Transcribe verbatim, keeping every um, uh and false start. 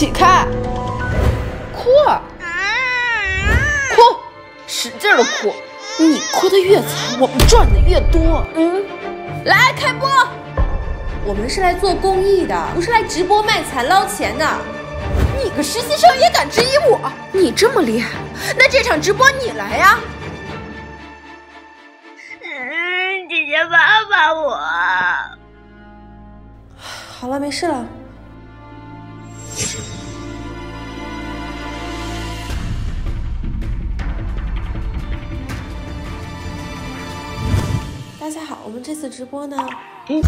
起开，哭，哭，使劲的哭，你哭的越惨，我们赚的越多。嗯，来开播，我们是来做公益的，不是来直播卖惨捞钱的。你个实习生也敢质疑我？你这么厉害，那这场直播你来呀！嗯，姐姐帮帮我。好了，没事了。 大家好，我们这次直播呢，嗯。